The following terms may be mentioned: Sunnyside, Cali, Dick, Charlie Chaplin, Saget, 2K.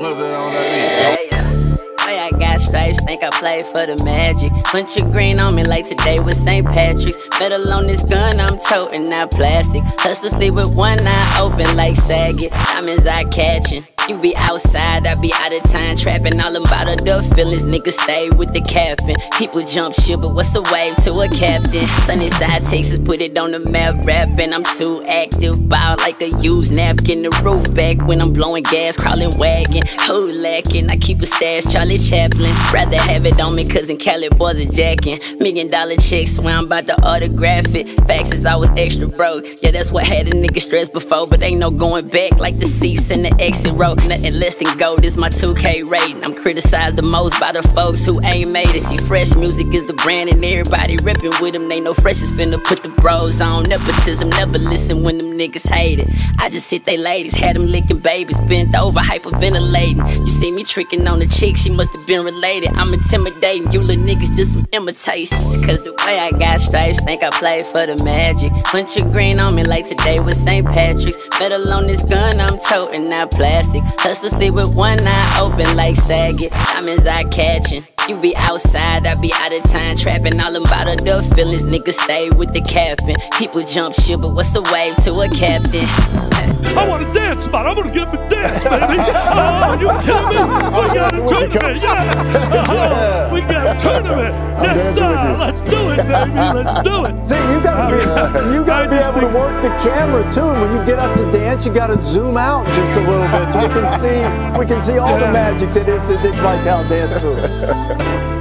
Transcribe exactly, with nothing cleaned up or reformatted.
Was it on that beat? I got stripes, think I play for the Magic. Punch your green on me like today with Saint Patrick's. Metal on this gun, I'm toting, not plastic. Hustler sleep with one eye open like Saget. Diamonds eye catching. You be outside, I be out of time trapping. All about her the feelings, niggas stay with the captain. People jump ship, but what's a wave to a captain? Sunnyside, Texas, put it on the map, rapping. I'm too active, bow like a used napkin. The roof back when I'm blowing gas, crawling wagon. Who lacking? I keep a stash, Charlie Chaplin. Rather have it on me, cause in Cali boys are jacking. Million dollar checks, when I'm about to autograph it. Facts is I was extra broke. Yeah, that's what had a nigga stressed before, but ain't no going back like the seats in the exit row. Nothing less than gold is my two K rating. I'm criticized the most by the folks who ain't made it. See, fresh music is the brand and everybody ripping with them. They know fresh is finna put the bros on. Nepotism, never listen when them niggas hate it. I just hit they ladies, had them licking babies, bent over, hyperventilating. You see me tricking on the chick, she must have been related. I'm intimidating, you little niggas just some imitations. Cause the way I got stripes, think I play for the Magic. Punch your green on me like today with Saint Patrick's. Metal on this gun, I'm toting, not plastic. Hustlers sleep with one eye open like Saget. Diamonds eye catching. You be outside, I be out of time trapping. All about her the feelings, niggas stay with the captain. People jump ship, but what's a wave to a captain? I want a dance spot. I want to get up and dance, baby. Oh, you kidding me? We got a tournament, yeah. Uh-huh. We got a tournament. Yes, sir. Uh, let's do it, baby. Let's do it. See, you gotta be, you gotta be able to work the camera too. When you get up to dance, you gotta zoom out just a little bit so we can see, we can see all yeah. the magic that is the Dick Vitale dance move.